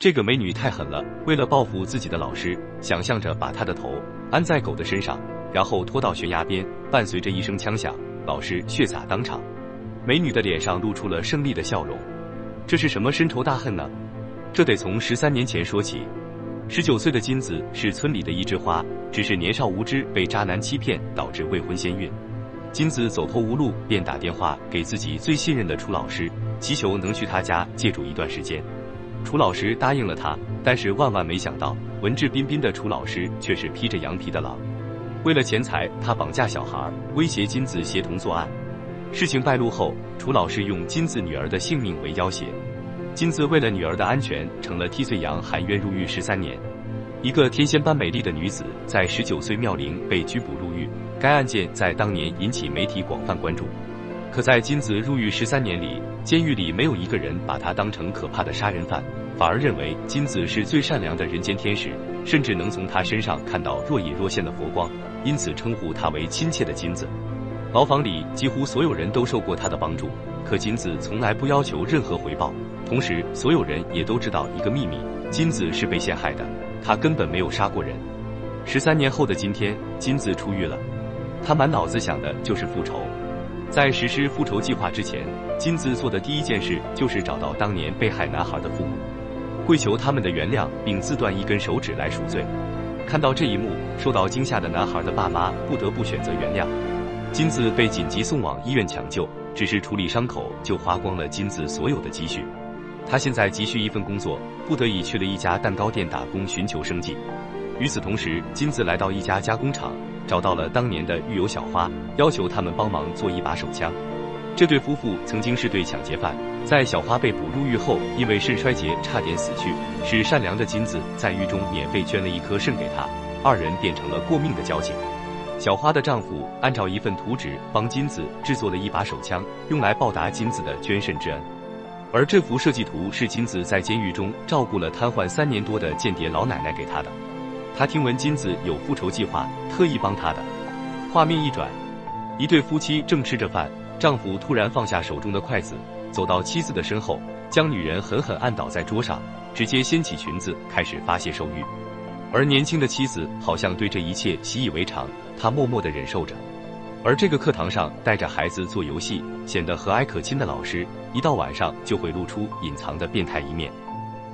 这个美女太狠了，为了报复自己的老师，想象着把她的头安在狗的身上，然后拖到悬崖边。伴随着一声枪响，老师血洒当场，美女的脸上露出了胜利的笑容。这是什么深仇大恨呢？这得从13年前说起。19岁的金子是村里的一枝花，只是年少无知，被渣男欺骗，导致未婚先孕。金子走投无路，便打电话给自己最信任的楚老师，祈求能去他家借住一段时间。楚老师答应了他，但是万万没想到，文质彬彬的楚老师却是披着羊皮的狼。为了钱财，他绑架小孩，威胁金子协同作案。事情败露后，楚老师用金子女儿的性命为要挟。金子为了女儿的安全，成了替罪羊，含冤入狱13年。一个天仙般美丽的女子，在19岁妙龄被拘捕入狱。该案件在当年引起媒体广泛关注。可在金子入狱13年里，监狱里没有一个人把他当成可怕的杀人犯，反而认为金子是最善良的人间天使，甚至能从他身上看到若隐若现的佛光，因此称呼他为亲切的金子。牢房里几乎所有人都受过他的帮助，可金子从来不要求任何回报。同时，所有人也都知道一个秘密：金子是被陷害的，他根本没有杀过人。13年后的今天，金子出狱了，他满脑子想的就是复仇。在实施复仇计划之前，金子做的第一件事就是找到当年被害男孩的父母，跪求他们的原谅，并自断一根手指来赎罪。看到这一幕，受到惊吓的男孩的爸妈不得不选择原谅。金子被紧急送往医院抢救，只是处理伤口就花光了金子所有的积蓄。他现在急需一份工作，不得已去了一家蛋糕店打工寻求生计。与此同时，金子来到一家加工厂，找到了当年的狱友小花，要求他们帮忙做一把手枪。这对夫妇曾经是对抢劫犯，在小花被捕入狱后，因为肾衰竭差点死去，使善良的金子在狱中免费捐了一颗肾给她，二人变成了过命的交情。小花的丈夫按照一份图纸帮金子制作了一把手枪，用来报答金子的捐肾之恩。而这幅设计图是金子在监狱中照顾了瘫痪3年多的间谍老奶奶给她的。他听闻金子有复仇计划，特意帮他的。画面一转，一对夫妻正吃着饭，丈夫突然放下手中的筷子，走到妻子的身后，将女人狠狠按倒在桌上，直接掀起裙子开始发泄兽欲。而年轻的妻子好像对这一切习以为常，她默默地忍受着。而这个课堂上带着孩子做游戏，显得和蔼可亲的老师，一到晚上就会露出隐藏的变态一面。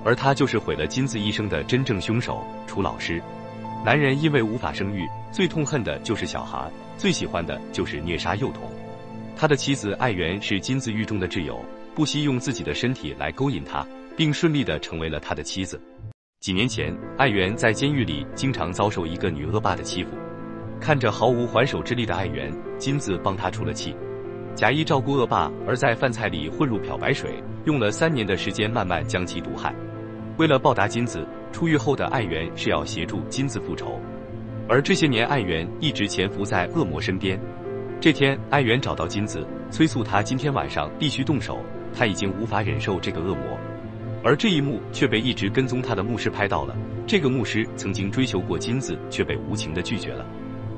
而他就是毁了金子一生的真正凶手——楚老师。男人因为无法生育，最痛恨的就是小孩，最喜欢的就是虐杀幼童。他的妻子爱媛是金子狱中的挚友，不惜用自己的身体来勾引他，并顺利地成为了他的妻子。几年前，爱媛在监狱里经常遭受一个女恶霸的欺负，看着毫无还手之力的爱媛，金子帮她出了气。假意照顾恶霸，而在饭菜里混入漂白水，用了3年的时间慢慢将其毒害。为了报答金子，出狱后的爱媛是要协助金子复仇，而这些年爱媛一直潜伏在恶魔身边。这天，爱媛找到金子，催促他今天晚上必须动手，他已经无法忍受这个恶魔。而这一幕却被一直跟踪他的牧师拍到了，这个牧师曾经追求过金子，却被无情地拒绝了。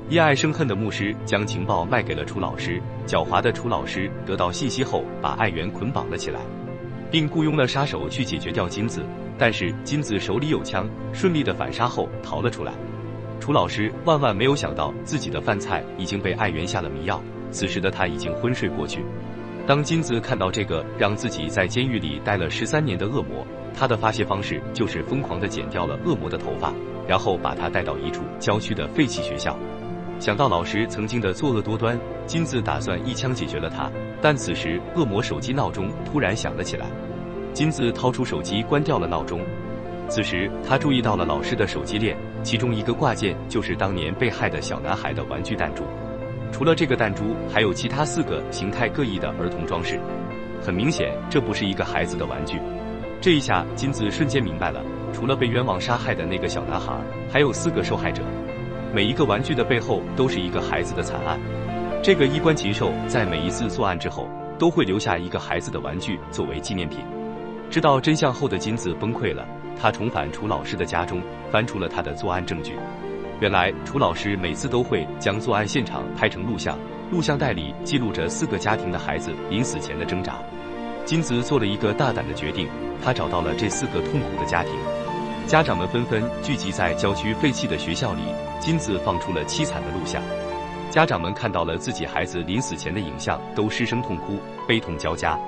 因爱生恨的牧师将情报卖给了楚老师，狡猾的楚老师得到信息后，把爱媛捆绑了起来，并雇佣了杀手去解决掉金子。但是金子手里有枪，顺利的反杀后逃了出来。楚老师万万没有想到，自己的饭菜已经被爱媛下了迷药，此时的他已经昏睡过去。当金子看到这个让自己在监狱里待了13年的恶魔，他的发泄方式就是疯狂地剪掉了恶魔的头发，然后把他带到一处郊区的废弃学校。想到老师曾经的作恶多端，金子打算一枪解决了他，但此时恶魔手机闹钟突然响了起来。金子掏出手机关掉了闹钟，此时他注意到了老师的手机链，其中一个挂件就是当年被害的小男孩的玩具弹珠。除了这个弹珠，还有其他4个形态各异的儿童装饰。很明显，这不是一个孩子的玩具。这一下，金子瞬间明白了，除了被冤枉杀害的那个小男孩，还有4个受害者。每一个玩具的背后都是一个孩子的惨案。这个衣冠禽兽在每一次作案之后，都会留下一个孩子的玩具作为纪念品。知道真相后的金子崩溃了，他重返楚老师的家中，翻出了他的作案证据。原来楚老师每次都会将作案现场拍成录像，录像带里记录着4个家庭的孩子临死前的挣扎。金子做了一个大胆的决定，他找到了这4个痛苦的家庭。家长们纷纷聚集在郊区废弃的学校里，金子放出了凄惨的录像。家长们看到了自己孩子临死前的影像，都失声痛哭，悲痛交加。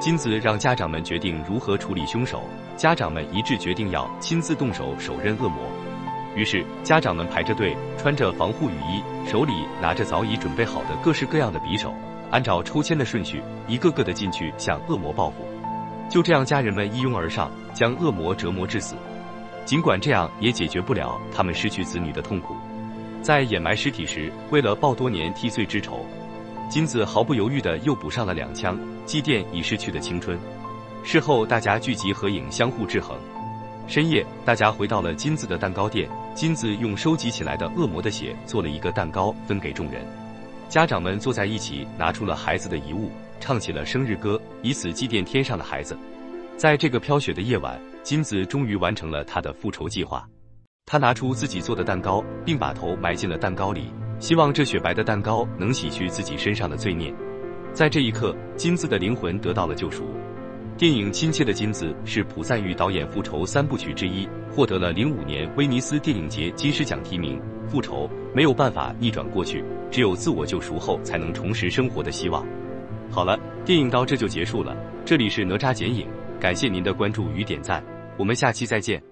金子让家长们决定如何处理凶手，家长们一致决定要亲自动手手刃恶魔。于是，家长们排着队，穿着防护雨衣，手里拿着早已准备好的各式各样的匕首，按照抽签的顺序，一个个的进去向恶魔报复。就这样，家人们一拥而上，将恶魔折磨致死。尽管这样，也解决不了他们失去子女的痛苦。在掩埋尸体时，为了报多年替罪之仇，金子毫不犹豫地又补上了2枪，祭奠已逝去的青春。事后，大家聚集合影，相互制衡。深夜，大家回到了金子的蛋糕店。金子用收集起来的恶魔的血做了一个蛋糕，分给众人。家长们坐在一起，拿出了孩子的遗物，唱起了生日歌，以此祭奠天上的孩子。在这个飘雪的夜晚，金子终于完成了他的复仇计划。他拿出自己做的蛋糕，并把头埋进了蛋糕里，希望这雪白的蛋糕能洗去自己身上的罪孽。在这一刻，金子的灵魂得到了救赎。电影《亲切的金子》是朴赞郁导演《复仇》3部曲之一，获得了05年威尼斯电影节金狮奖提名。复仇没有办法逆转过去，只有自我救赎后才能重拾生活的希望。好了，电影到这就结束了。这里是哪吒剪影，感谢您的关注与点赞，我们下期再见。